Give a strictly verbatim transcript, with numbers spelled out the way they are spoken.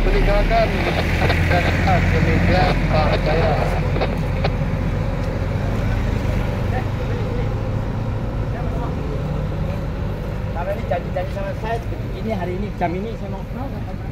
beri gerakan dan hak kemudian saya. Kalau ni janji-janji sama saya, ini hari ini jam ini saya mau.